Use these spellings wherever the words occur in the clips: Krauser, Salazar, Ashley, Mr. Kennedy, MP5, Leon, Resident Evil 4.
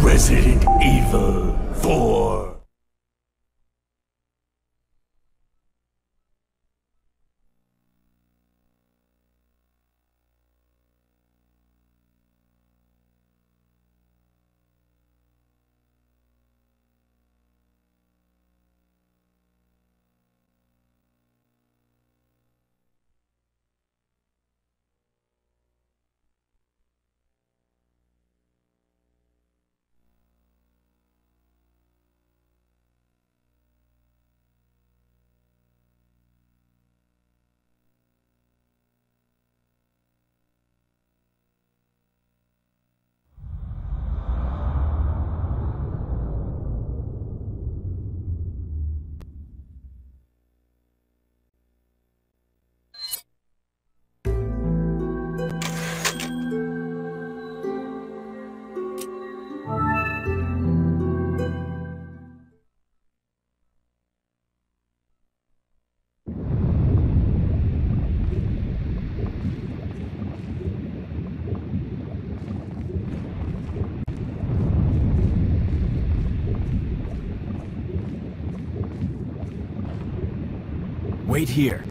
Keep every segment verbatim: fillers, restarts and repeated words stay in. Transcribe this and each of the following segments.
Resident Evil four. Wait here.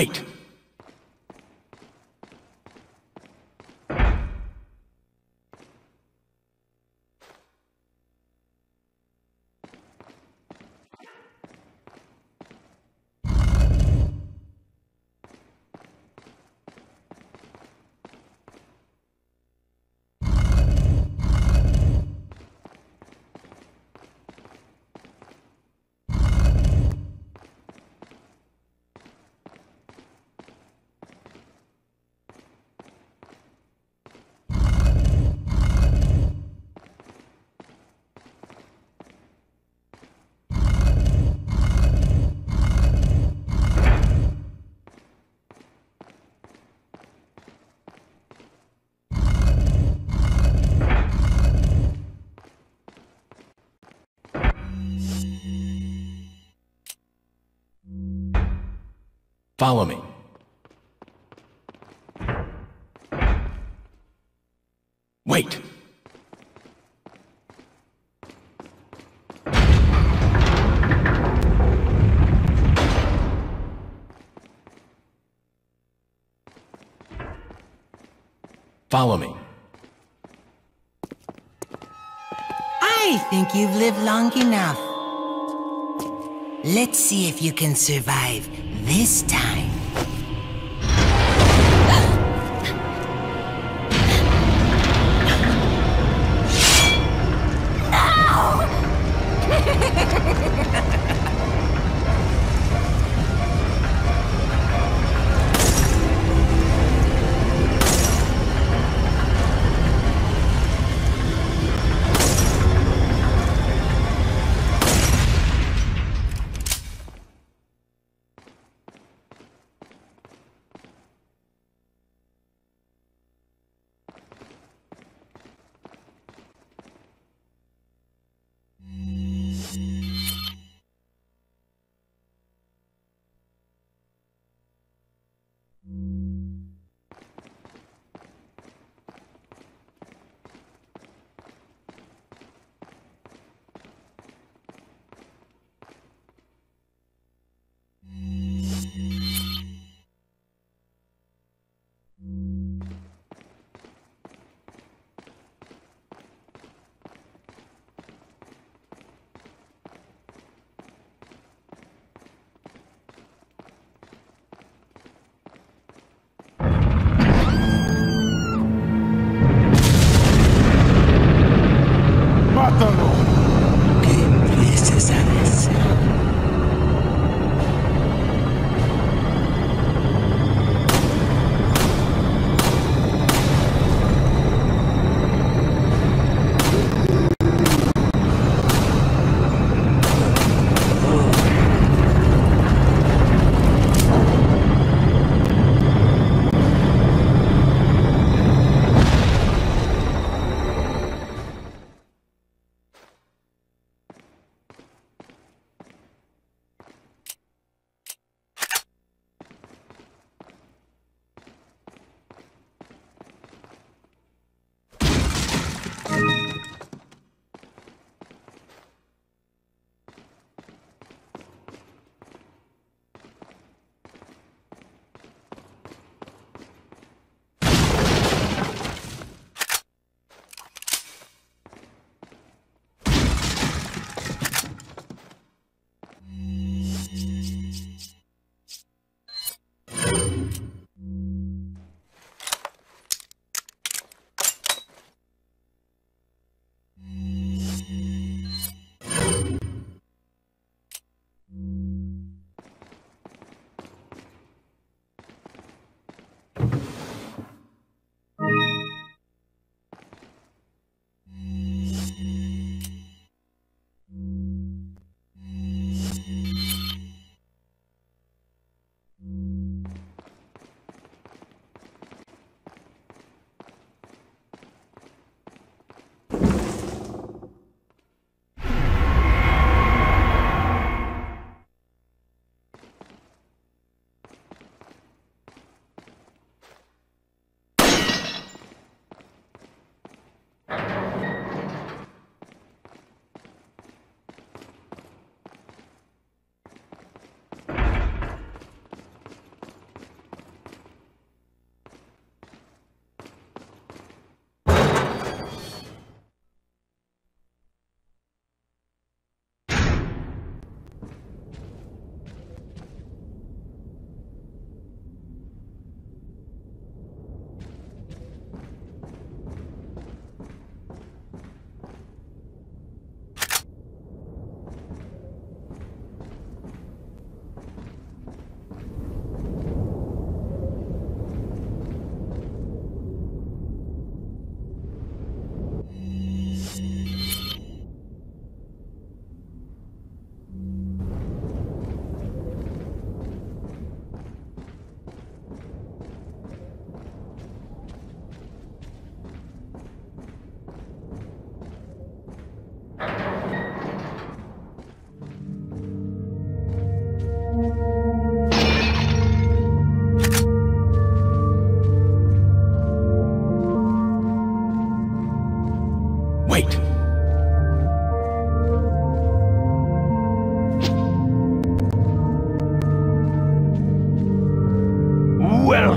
Wait! Follow me. Wait! Follow me. I think you've lived long enough. Let's see if you can survive this time.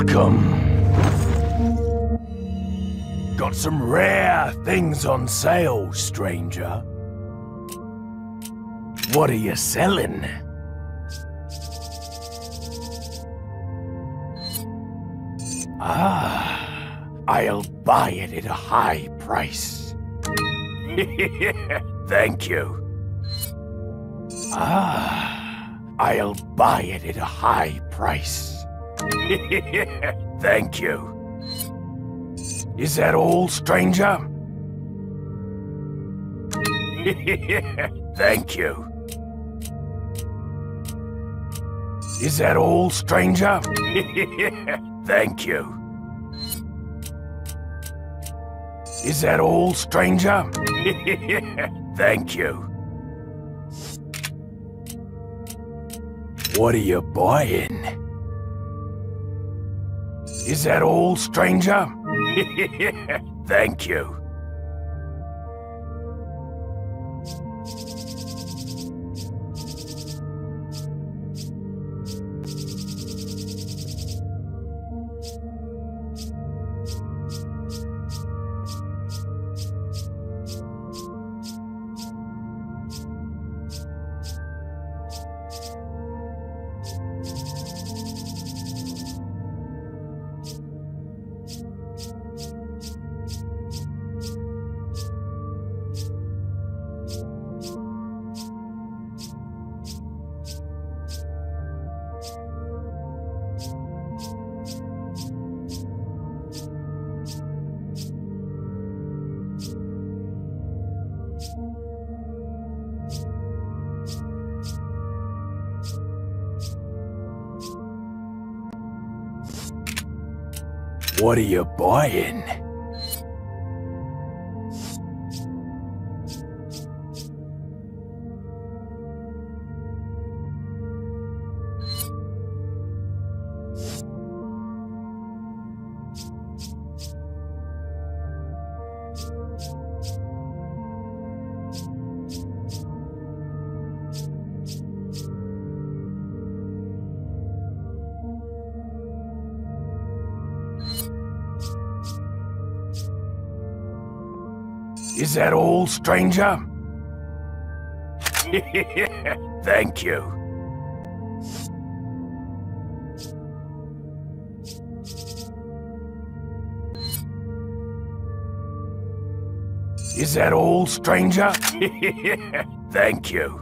Welcome. Got some rare things on sale, stranger. What are you selling? Ah, I'll buy it at a high price. Thank you. Ah, I'll buy it at a high price. Thank you. Is that all, stranger? Thank you. Is that all, stranger? Thank you. Is that all, stranger? Thank you. What are you buying? Is that all, stranger? Thank you. What are you buying? Is that all, stranger? Thank you. Is that all, stranger? Thank you.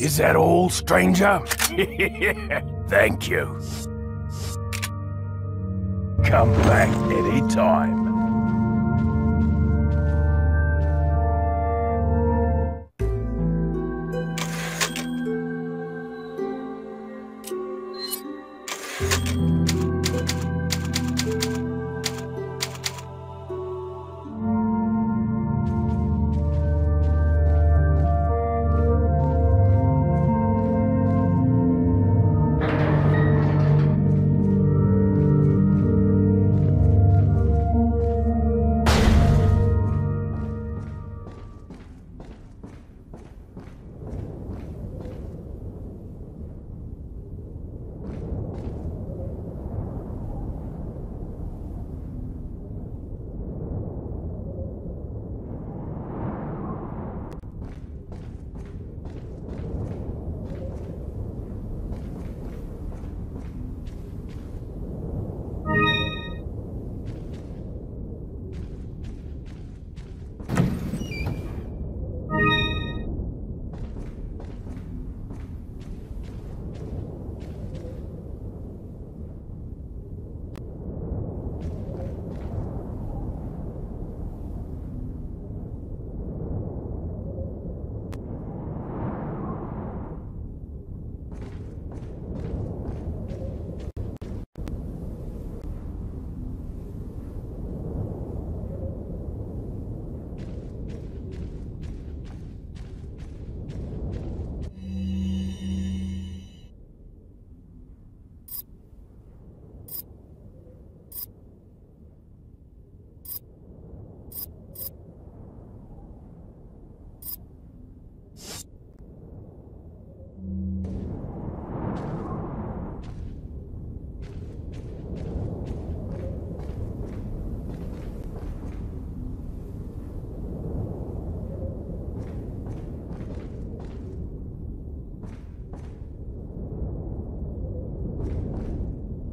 Is that all, stranger? Thank you. Come back any time.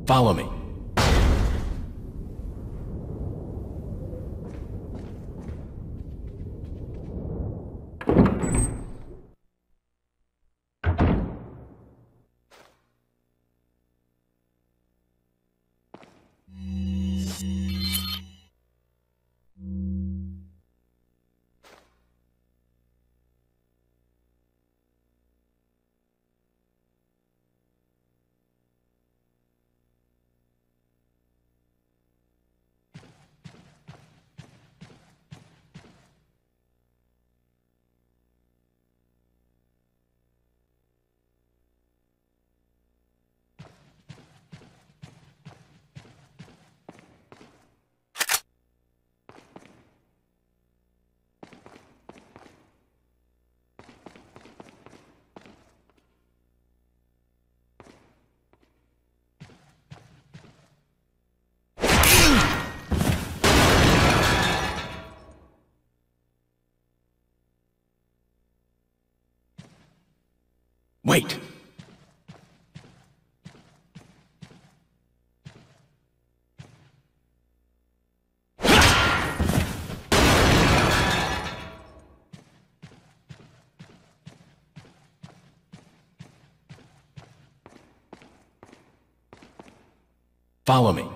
Follow me. Wait! Follow me.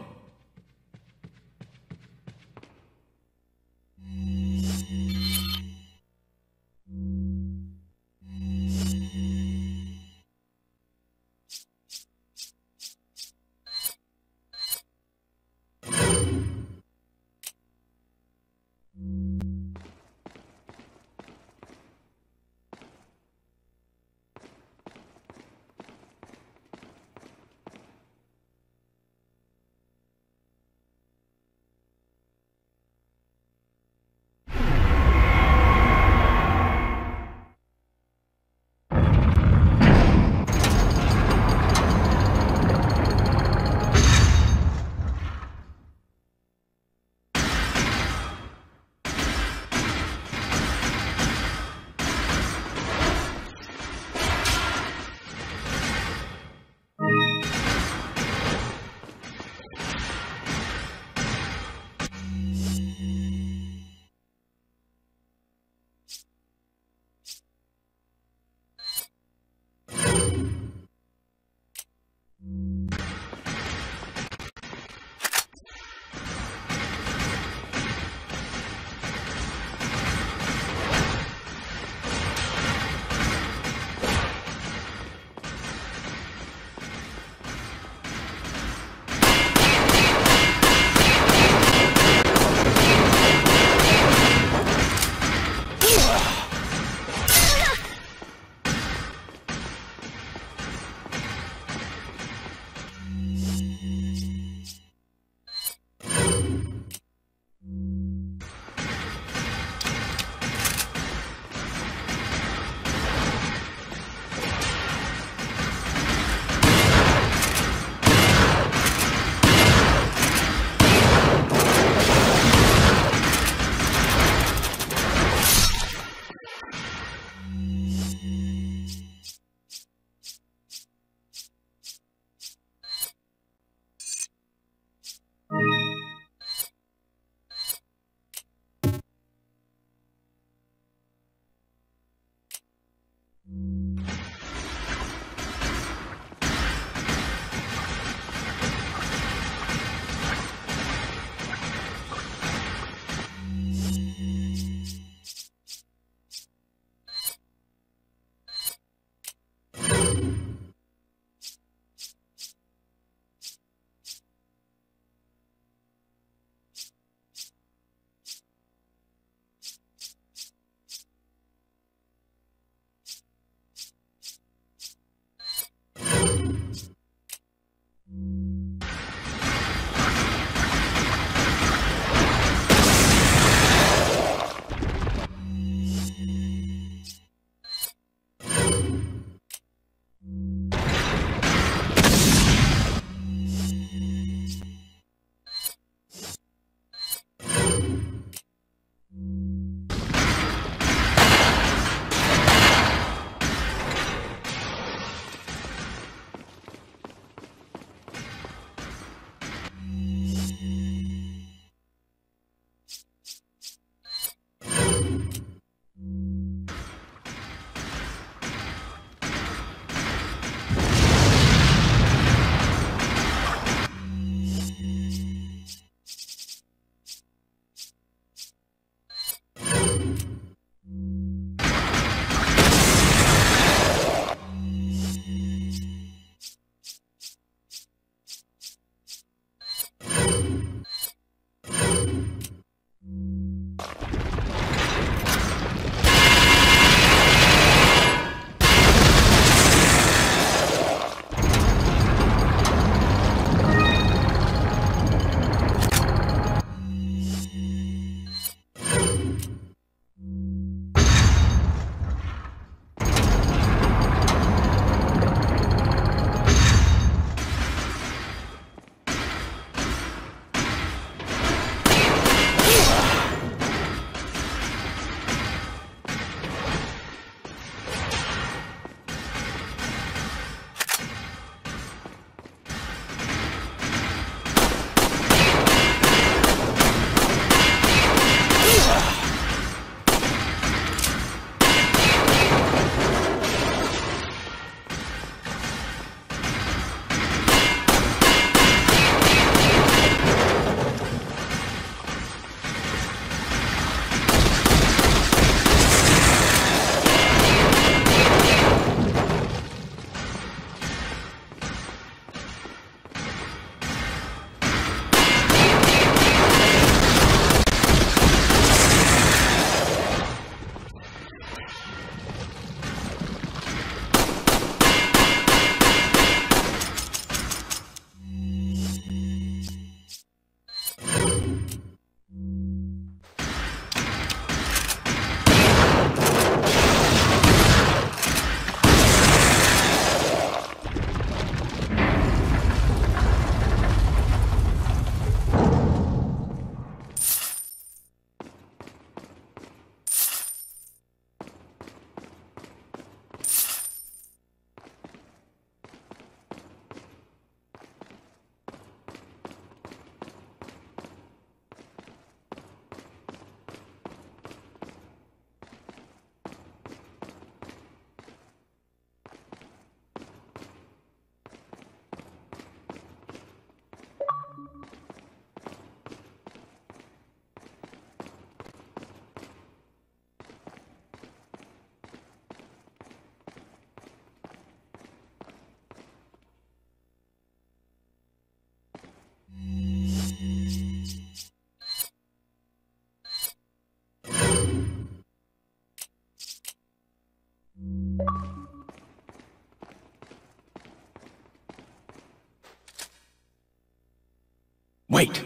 Wait!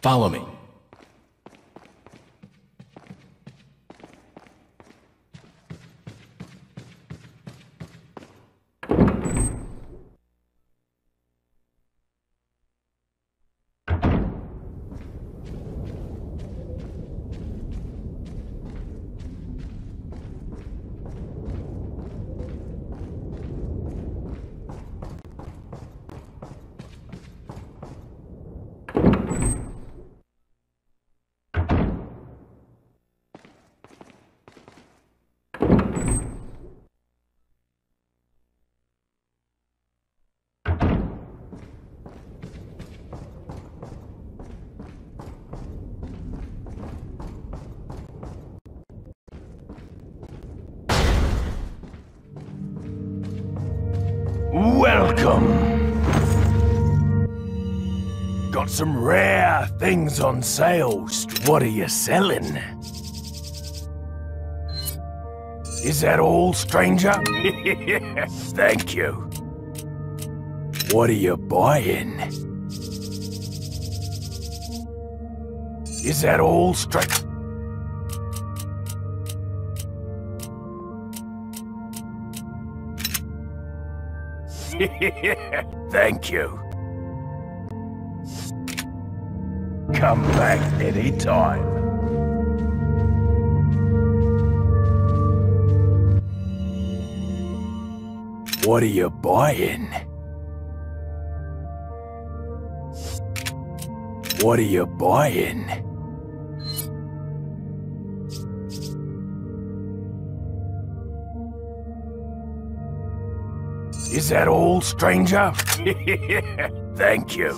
Follow me. Welcome! Got some rare things on sale. What are you selling? Is that all, stranger? Thank you. What are you buying? Is that all, stranger? Thank you. Come back any time. What are you buying? What are you buying? Is that all, stranger? Thank you.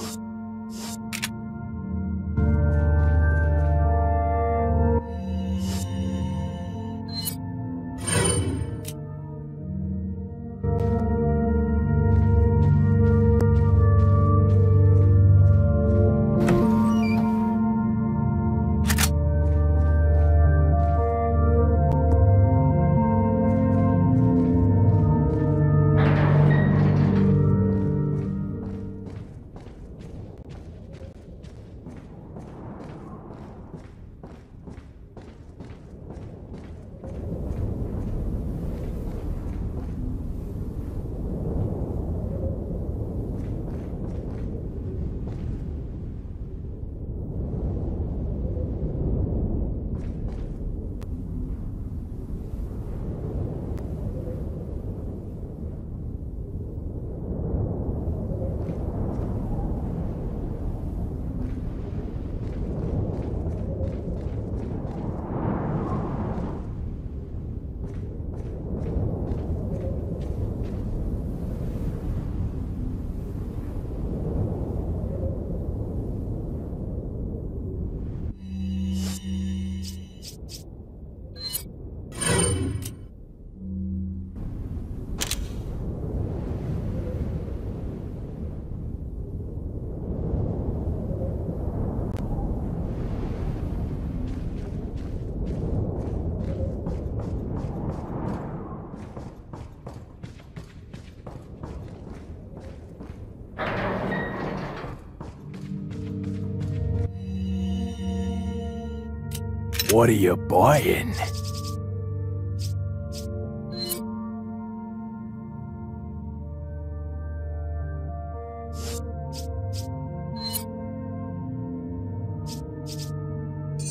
What are you buying?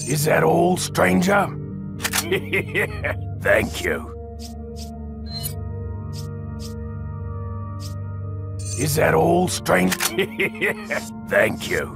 Is that all, stranger? Thank you. Is that all, stranger? Thank you.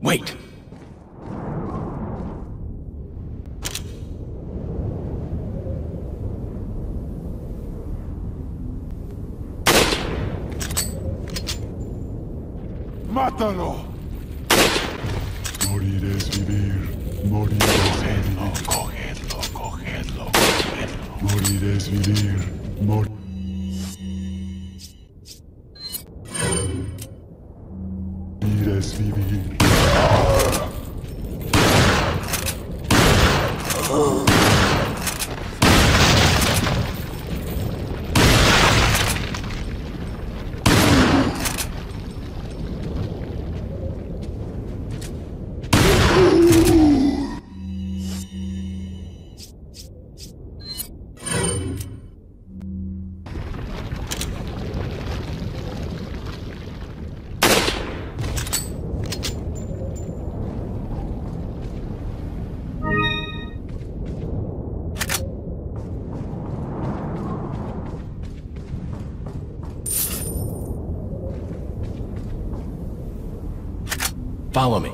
Wait! ¡Mátalo! Morir es vivir. Morir es vivir. Cogedlo, cogedlo, cogedlo. Morir es vivir. Morir. Follow me.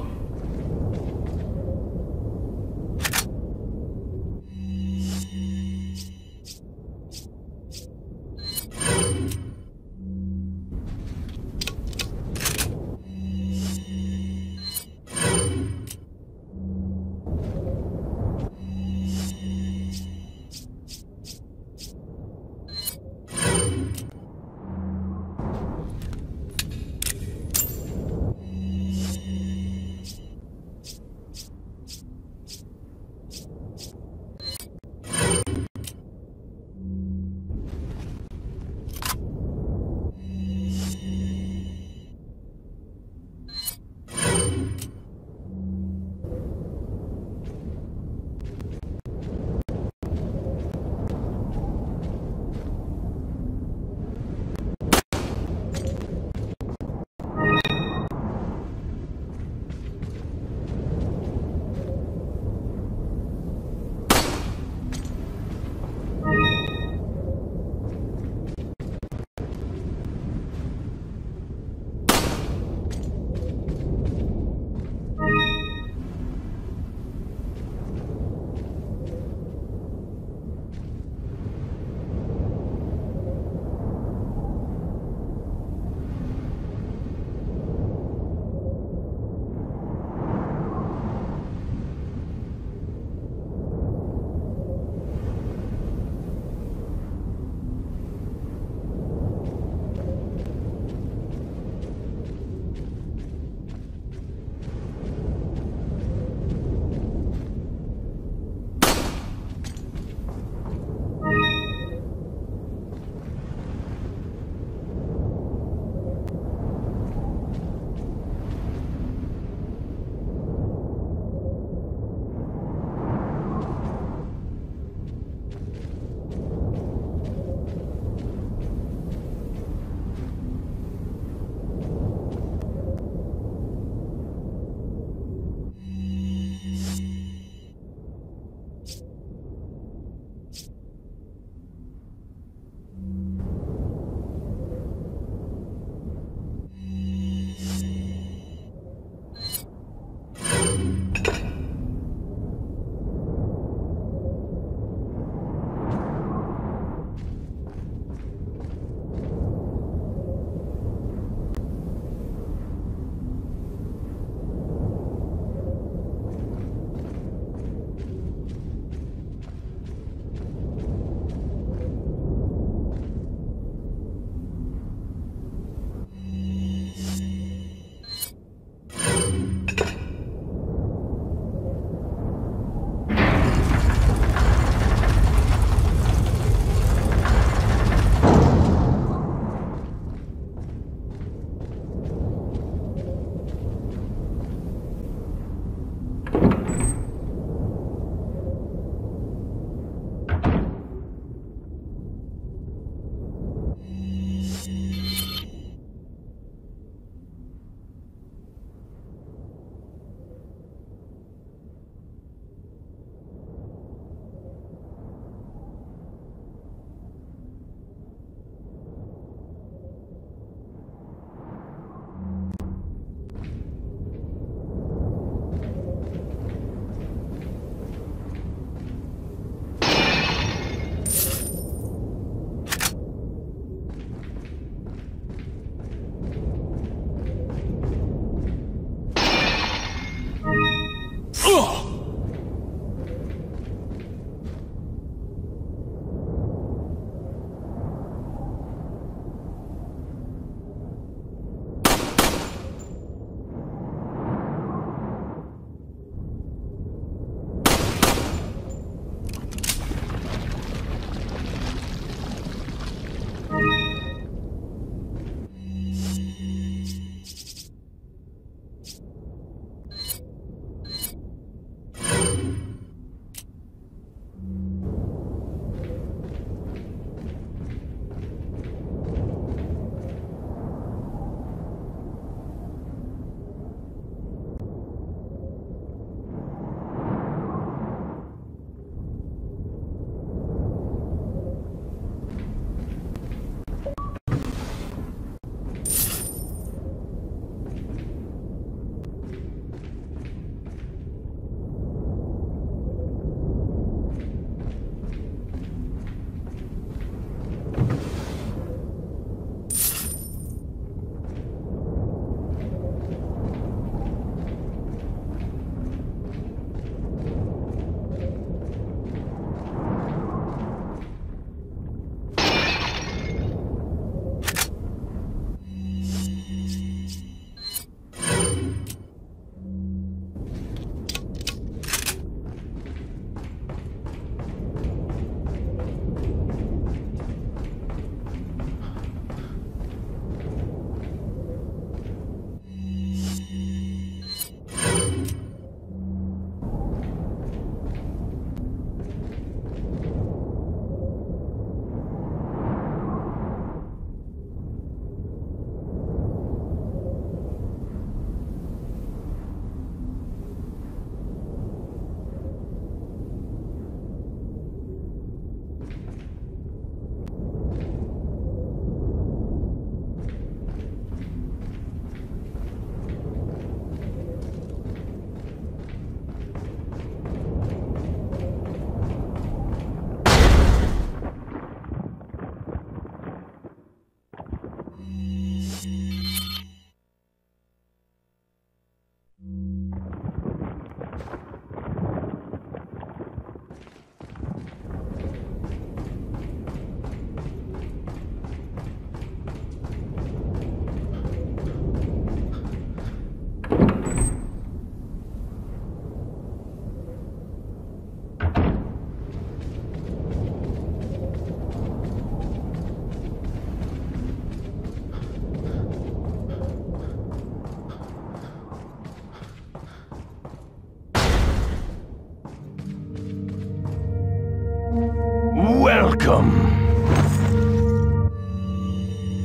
Welcome.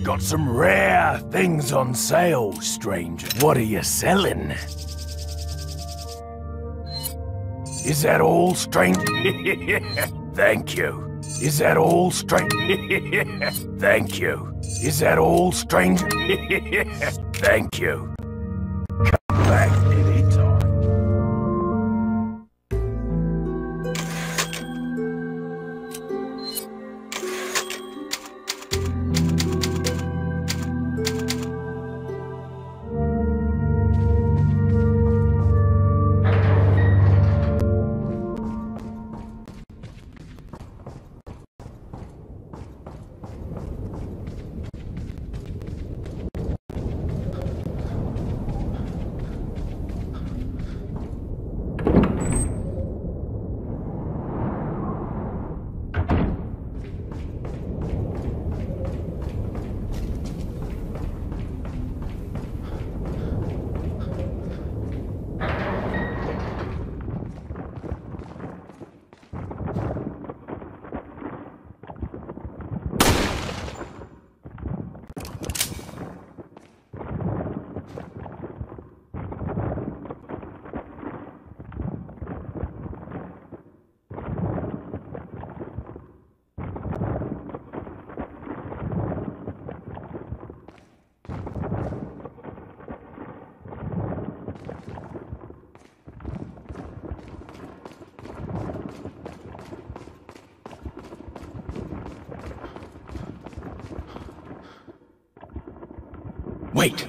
Got some rare things on sale, stranger. What are you selling? Is that all, stranger? Thank you. Is that all, stranger? Thank you. Is that all, stranger? Thank you. Come back anytime. Wait!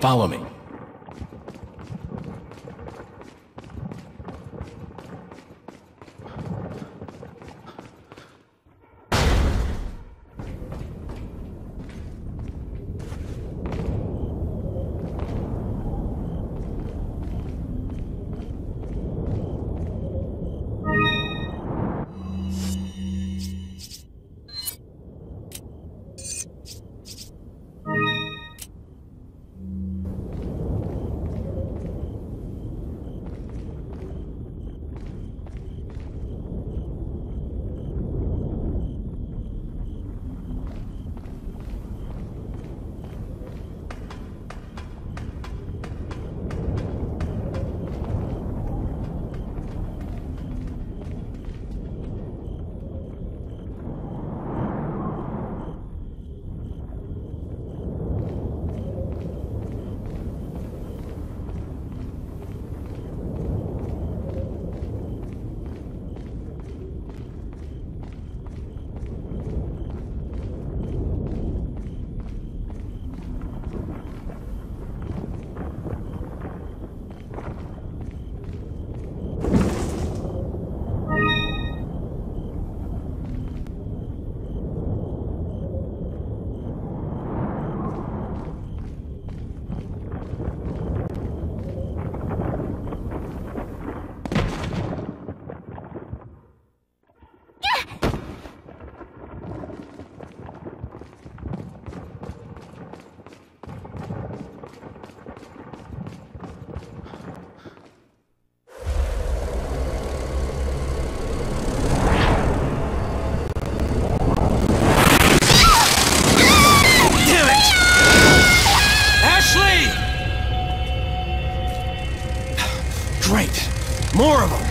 Follow me. More of them! Ugh!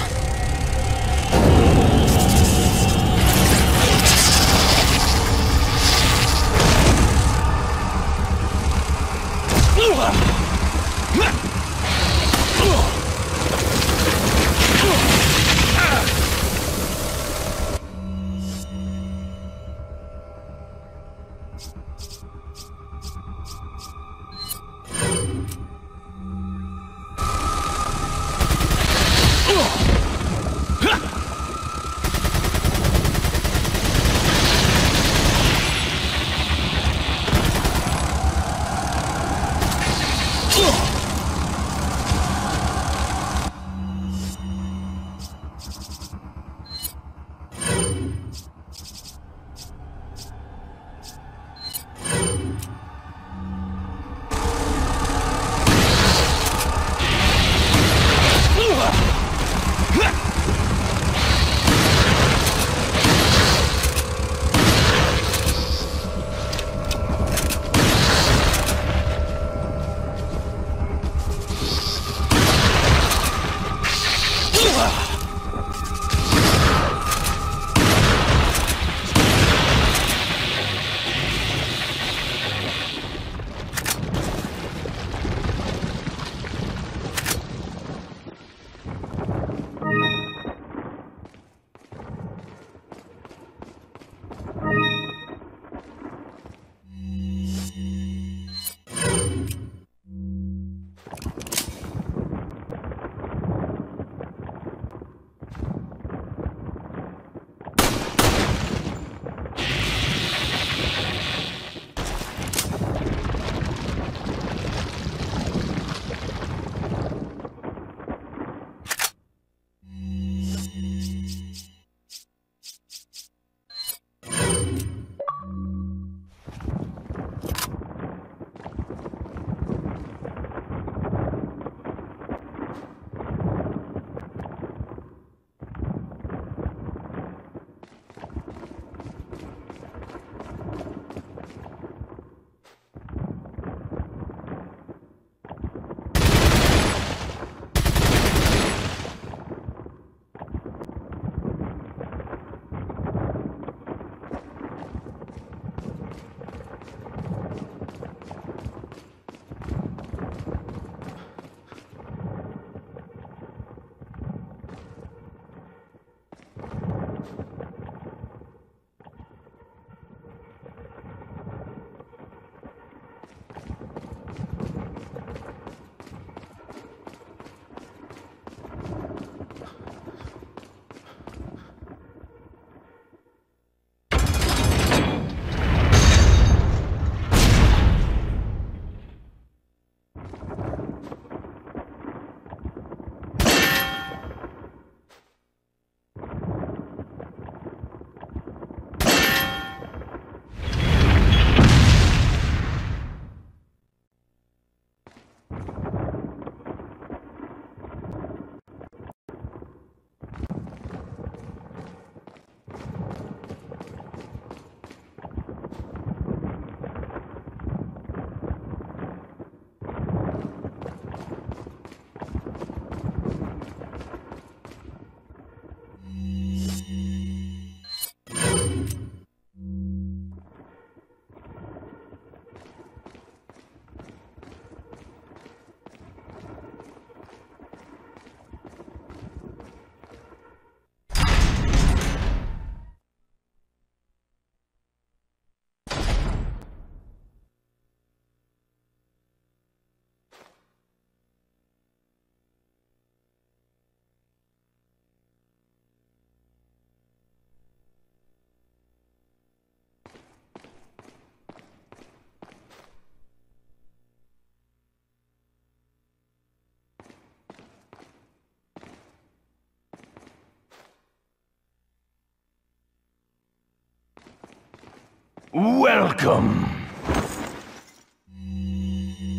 Welcome!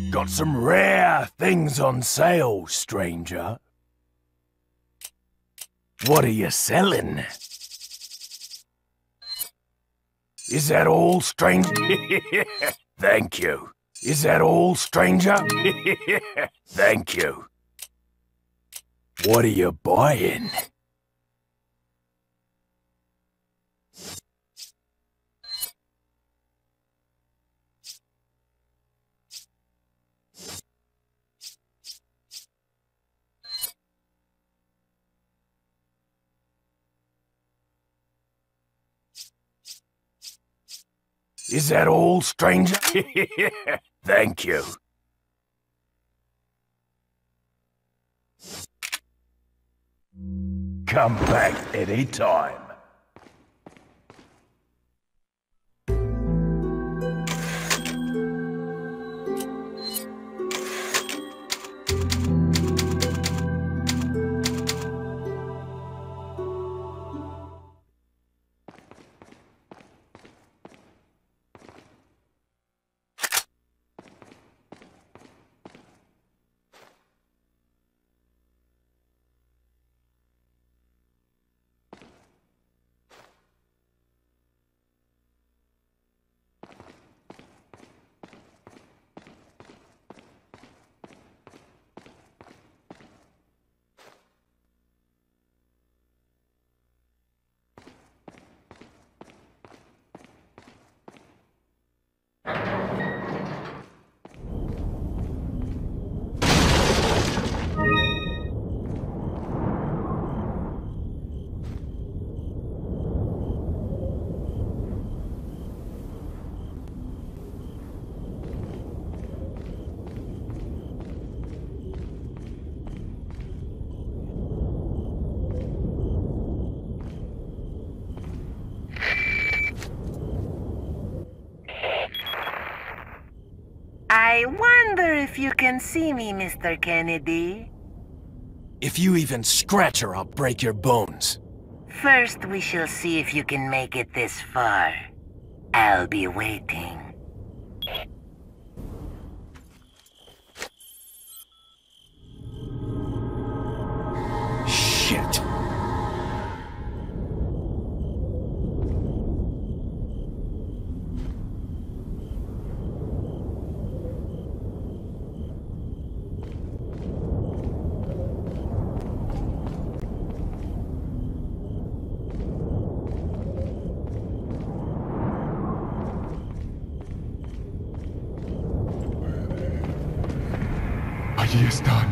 Got some rare things on sale, stranger. What are you selling? Is that all, stranger? Thank you. Is that all, stranger? Thank you. What are you buying? Is that all, stranger? Thank you. Come back any time. I wonder if you can see me, Mister Kennedy. If you even scratch her, I'll break your bones. First, we shall see if you can make it this far. I'll be waiting. Shit. Allí están.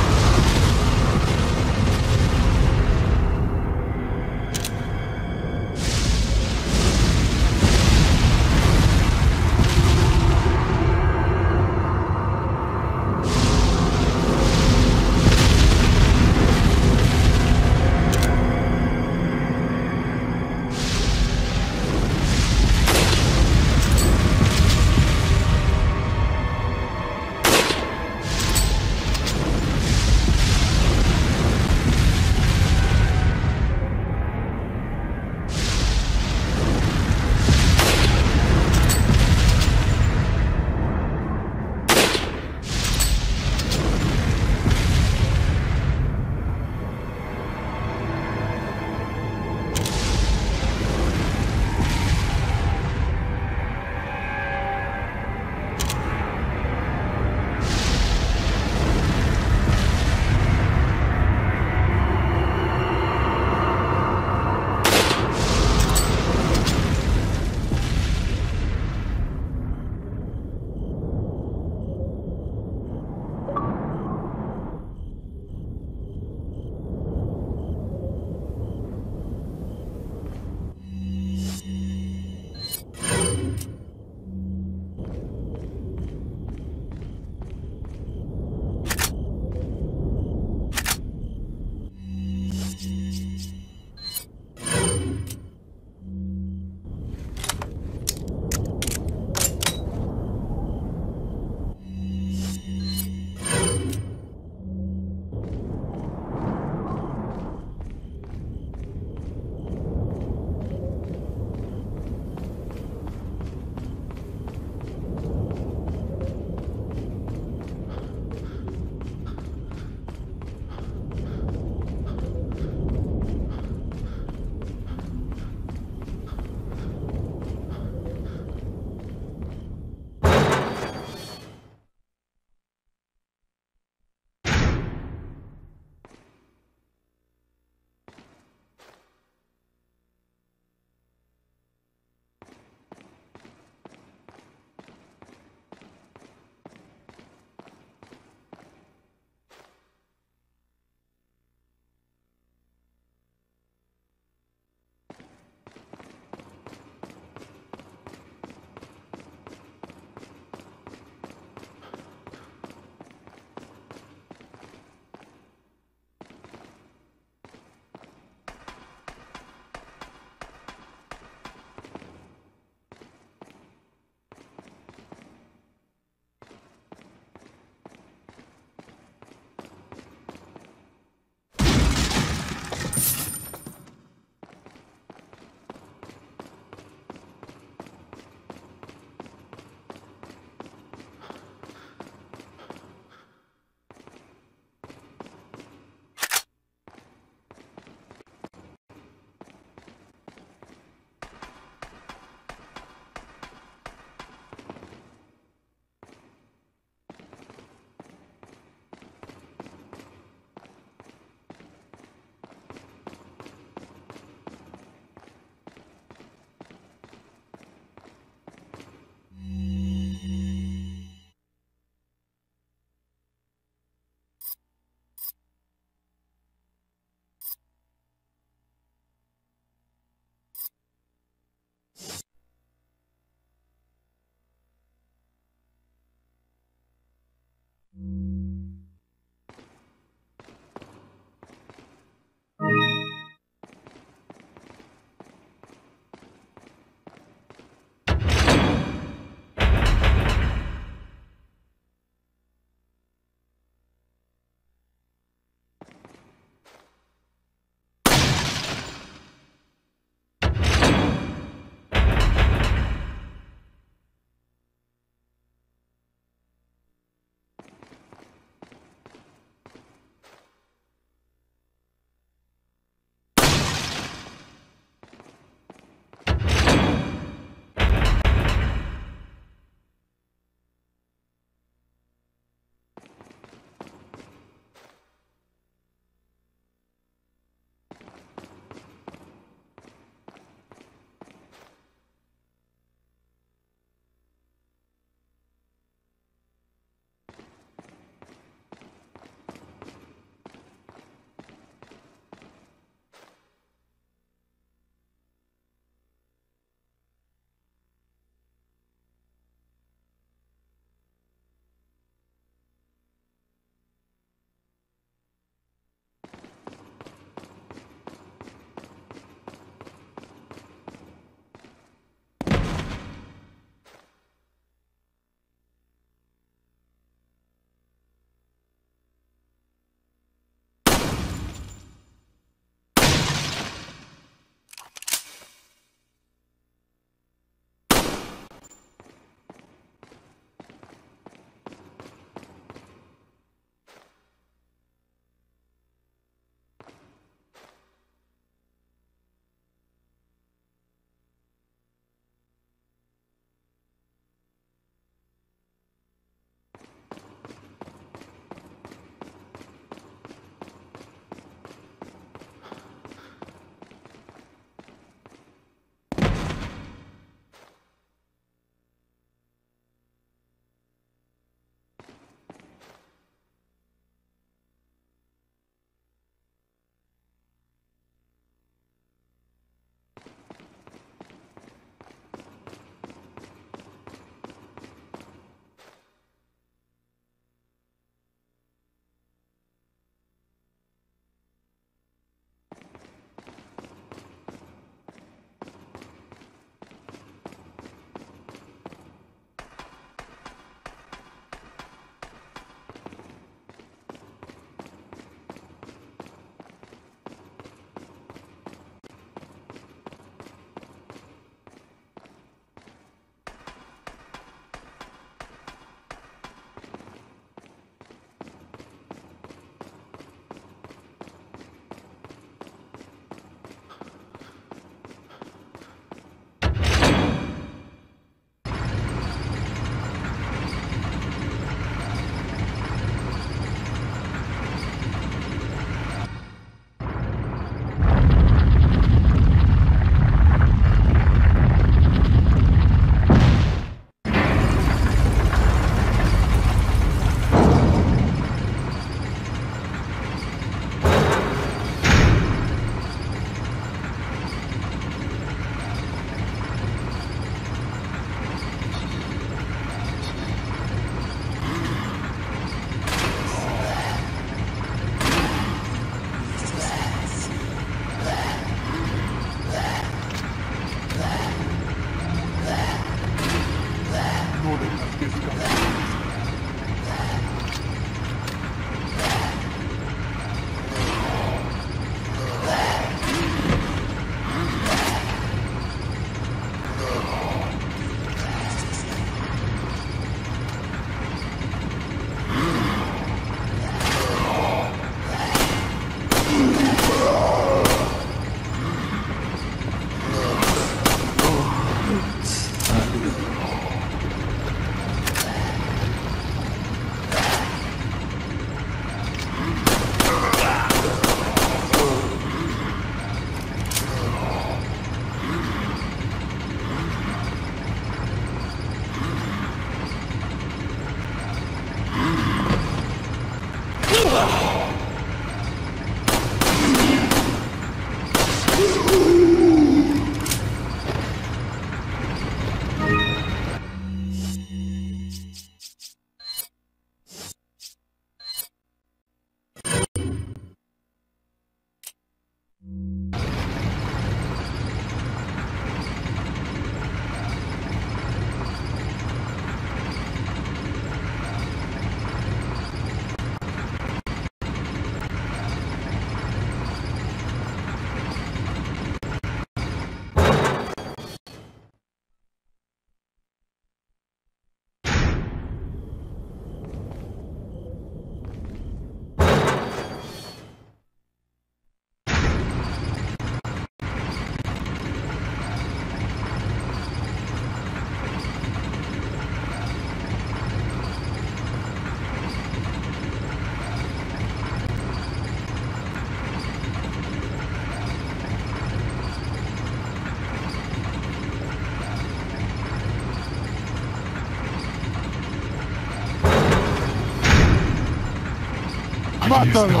¡Mátalo!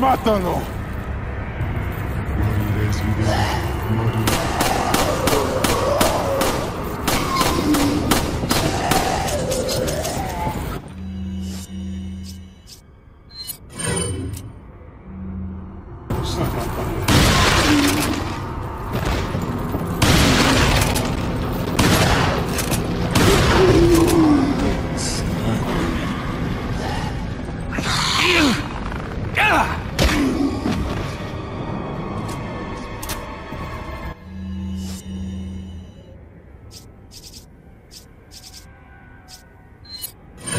¡Mátalo! Morirás y de morirás. Go,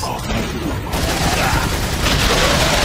go, go, go, go, go.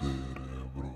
cerebro, cerebro.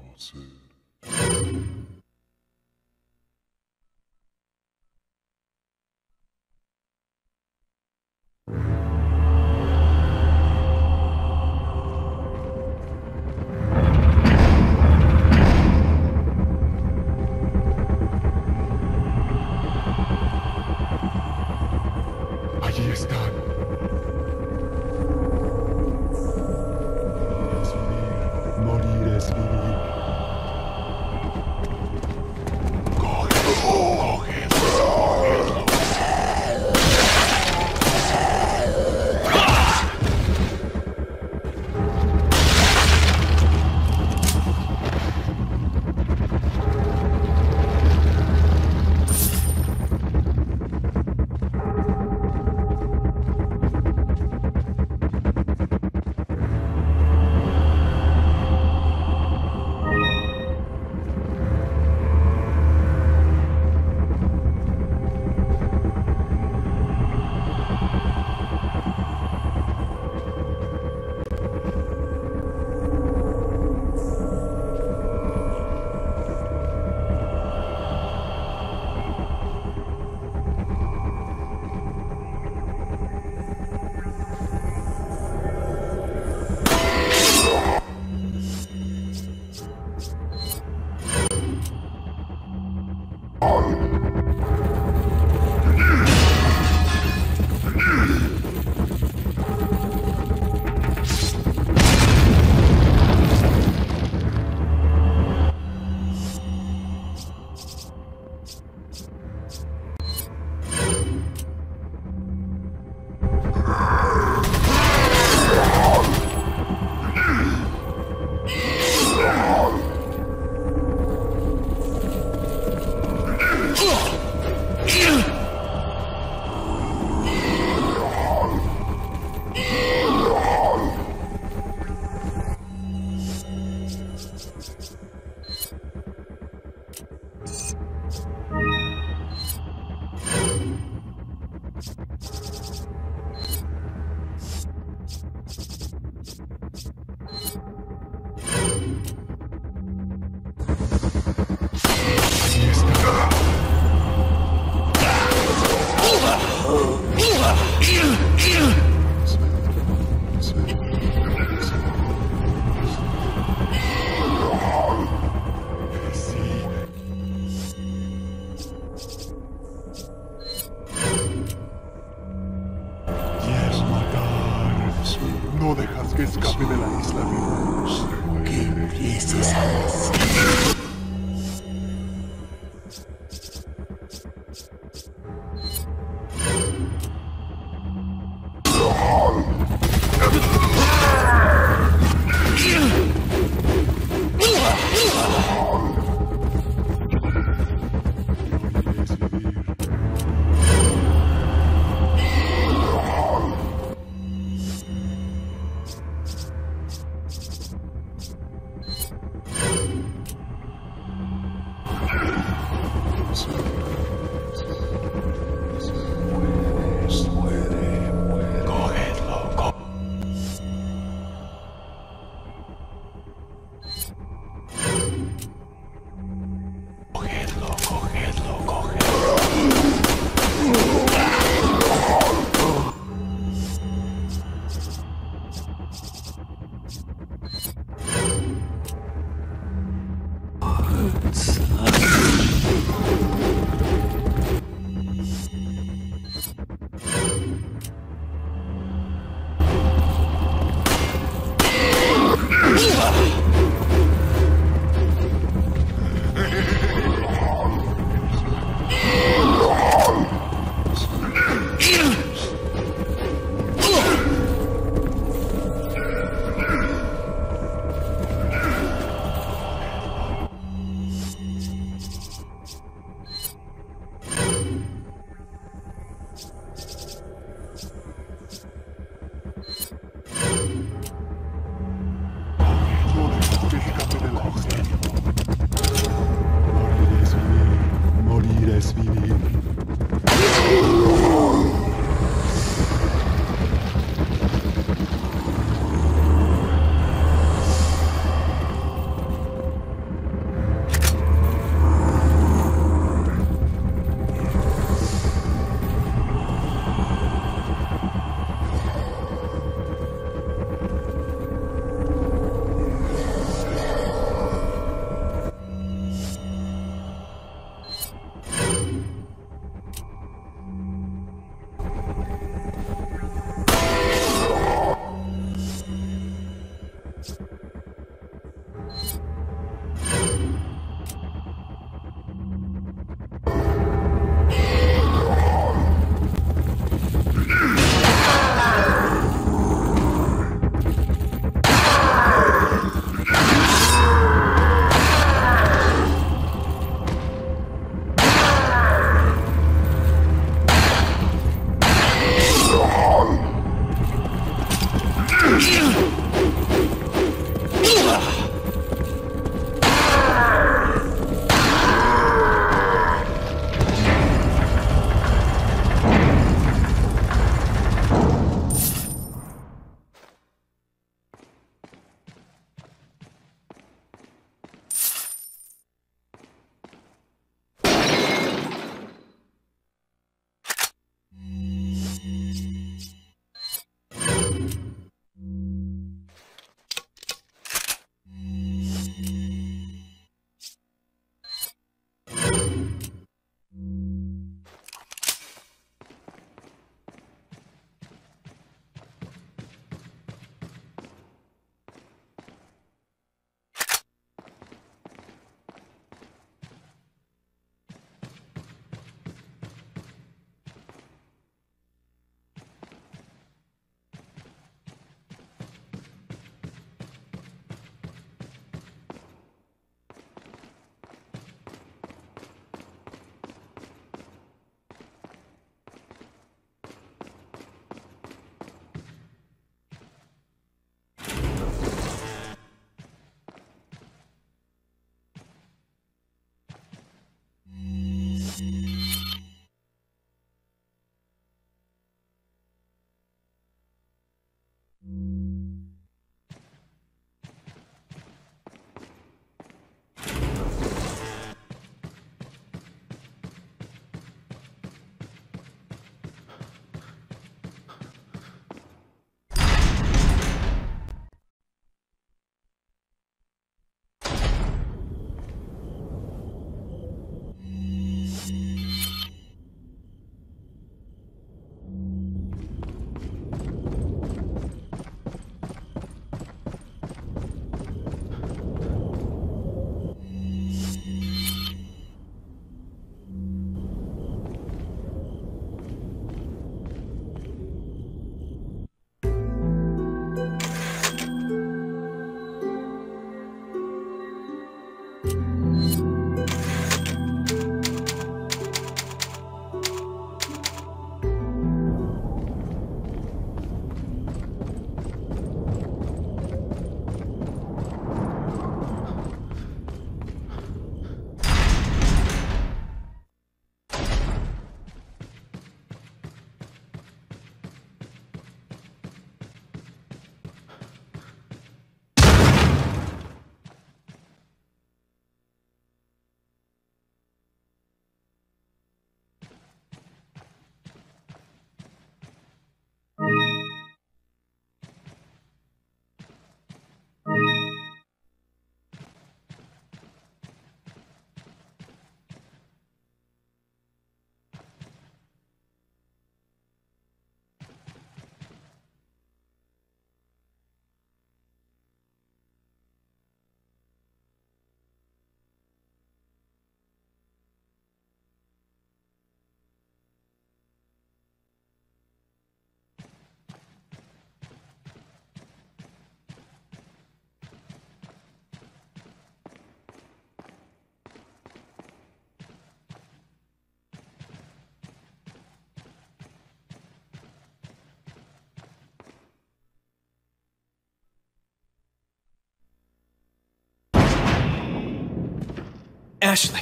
Ashley.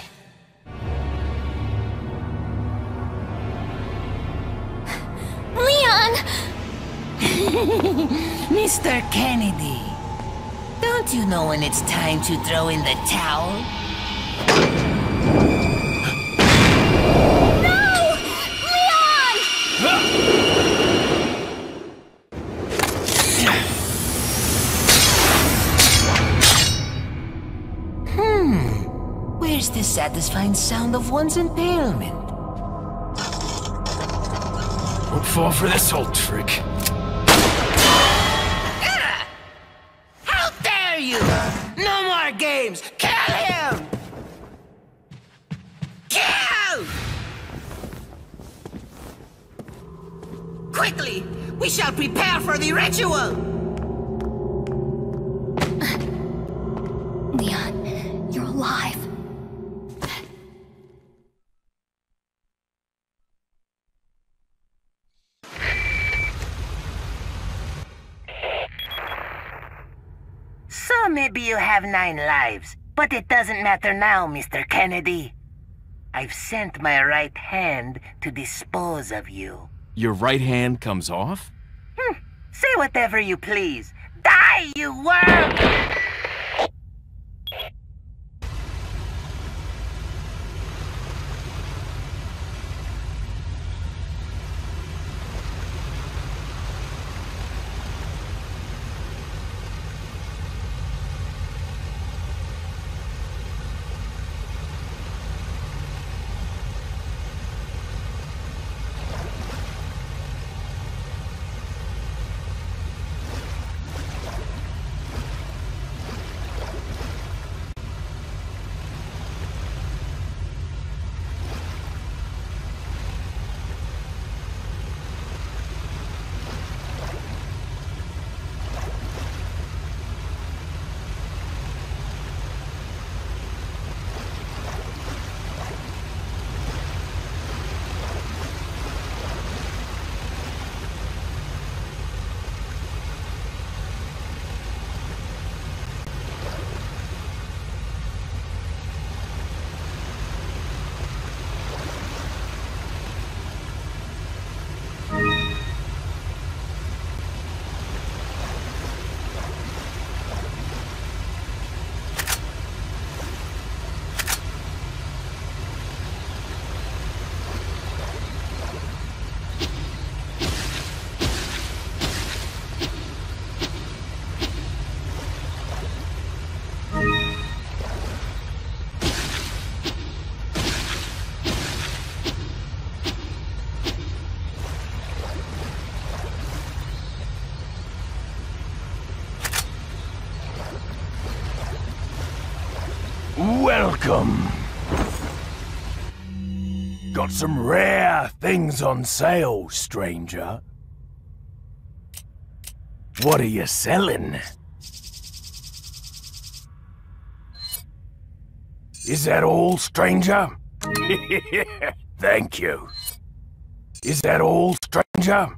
Leon! Mister Kennedy, don't you know when it's time to throw in the towel? The satisfying sound of one's impalement. Don't fall for this old trick. Ah! How dare you! No more games! Kill him! Kill! Quickly! We shall prepare for the ritual! So maybe you have nine lives, but it doesn't matter now, Mister Kennedy. I've sent my right hand to dispose of you. Your right hand comes off? Hmm. Say whatever you please. Die, you worm! Welcome! Got some rare things on sale, stranger. What are you selling? Is that all, stranger? Thank you. Is that all, stranger?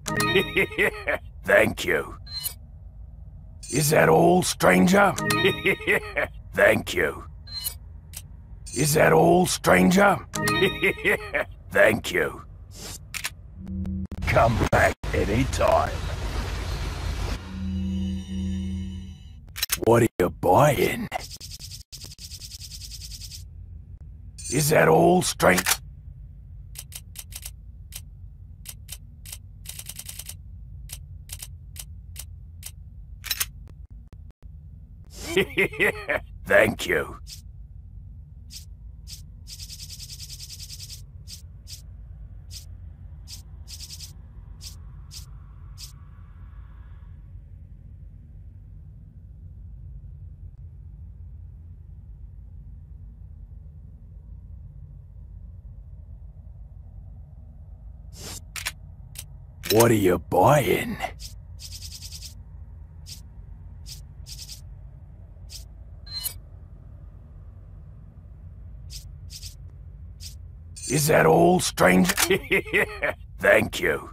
Thank you. Is that all, stranger? Thank you. Is that all, stranger? Thank you. Come back anytime. What are you buying? Is that all, stranger? Thank you. What are you buying? Is that all, stranger? Thank you. Thank you.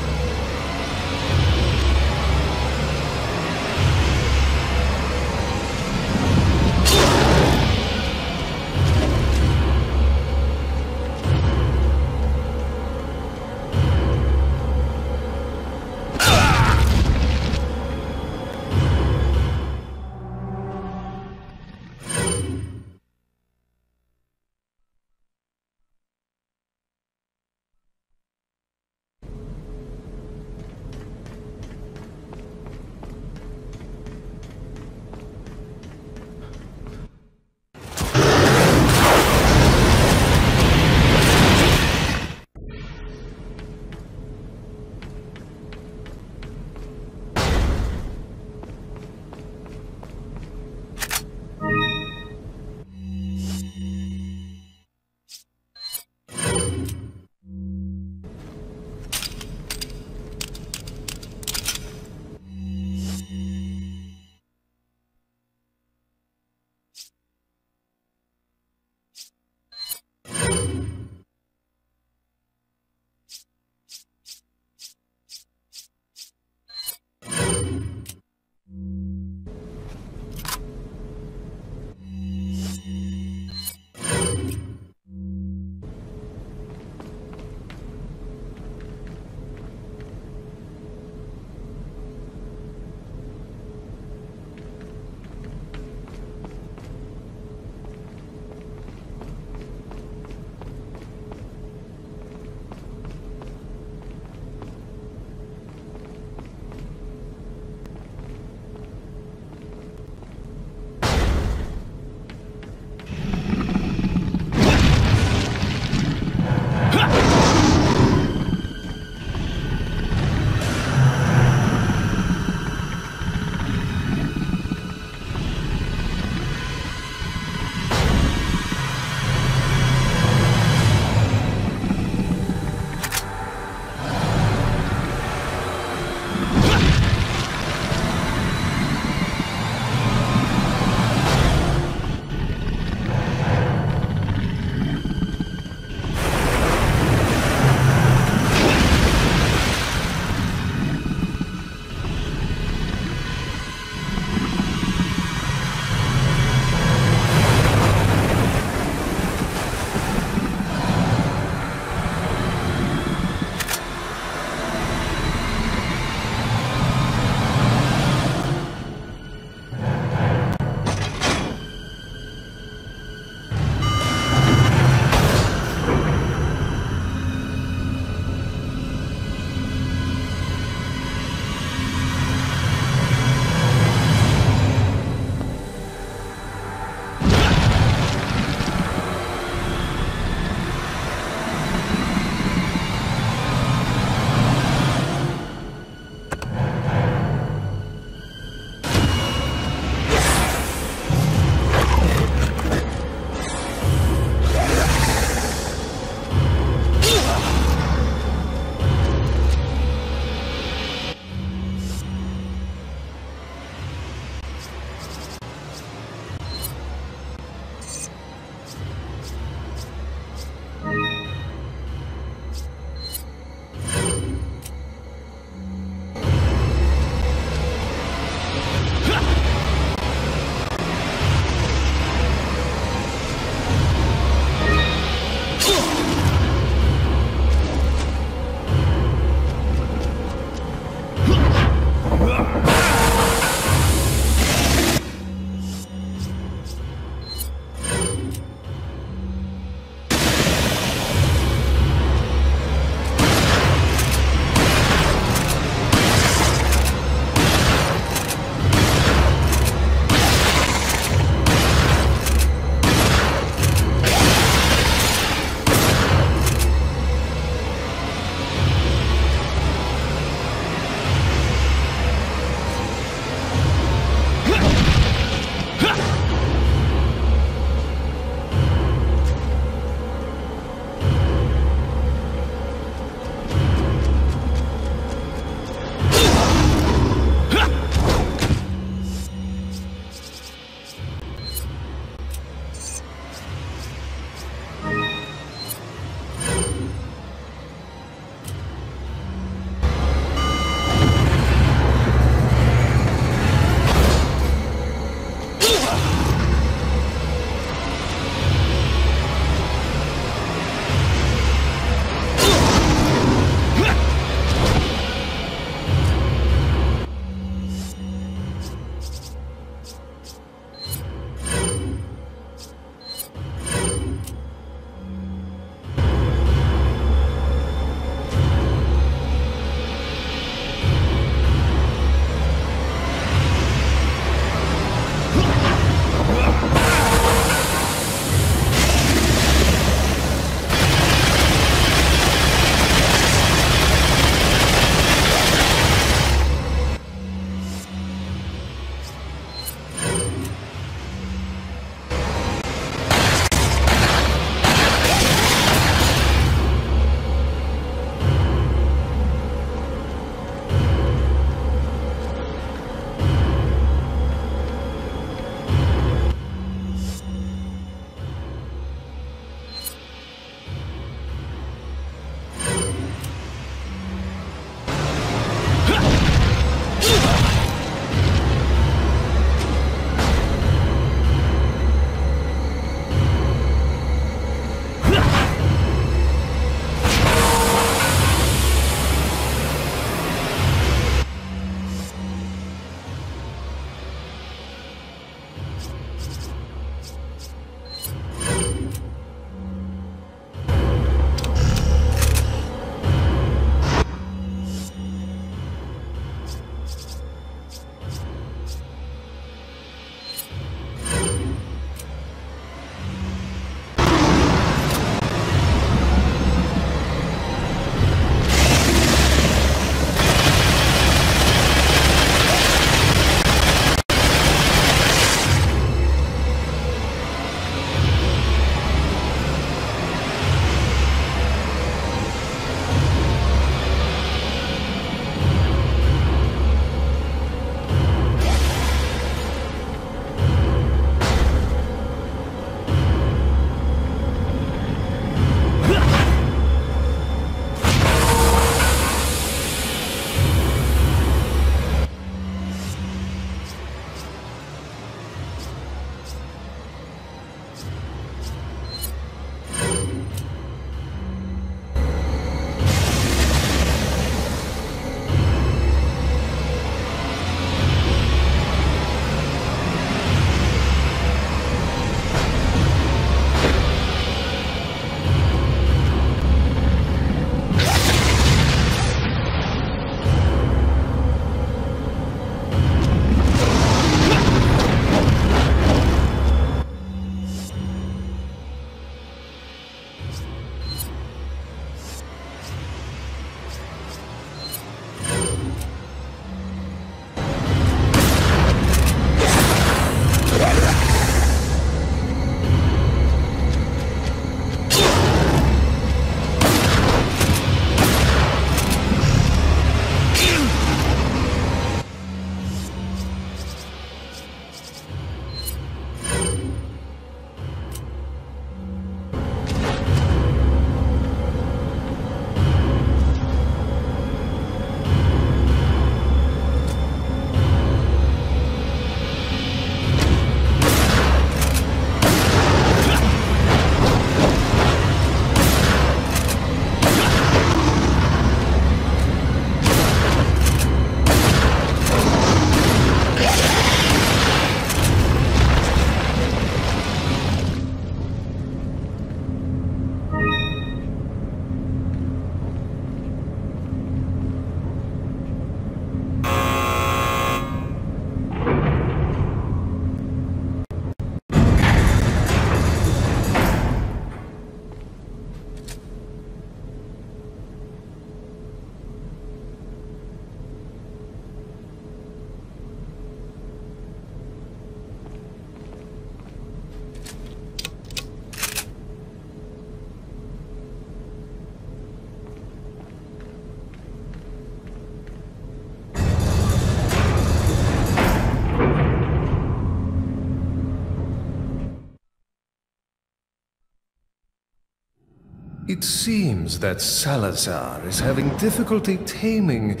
It seems that Salazar is having difficulty taming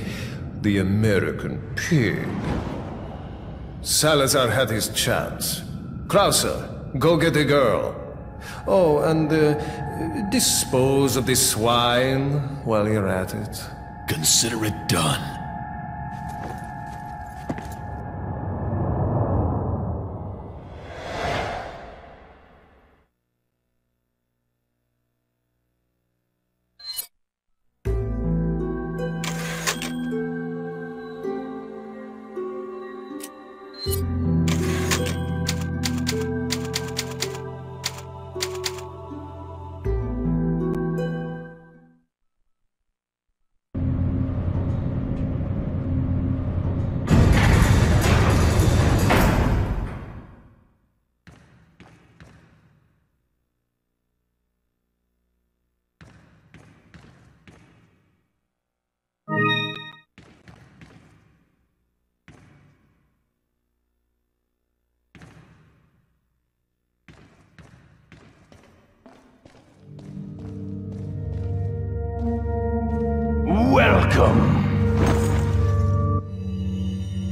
the American pig. Salazar had his chance. Krauser, go get the girl. Oh, and uh, dispose of the swine while you're at it. Consider it done.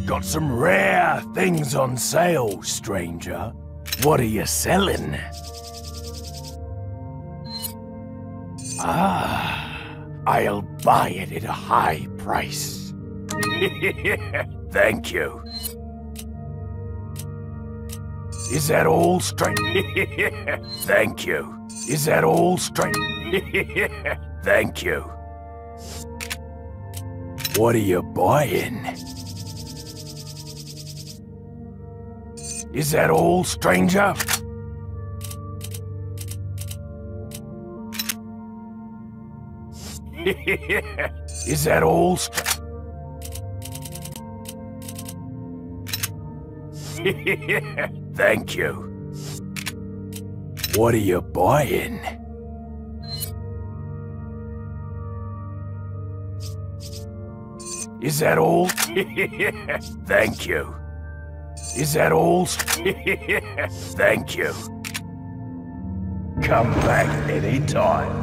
Got some rare things on sale, stranger. What are you selling? Ah, I'll buy it at a high price. Thank you. Is that all, stranger? Thank you. Is that all, stranger? Thank you. What are you buying? Is that all, stranger? Is that all, stranger? Thank you. What are you buying? Is that all? Thank you. Is that all? Thank you. Come back any time.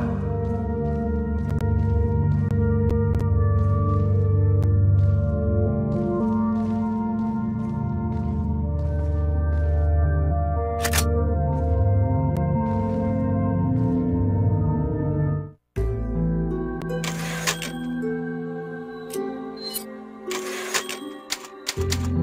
Thank you.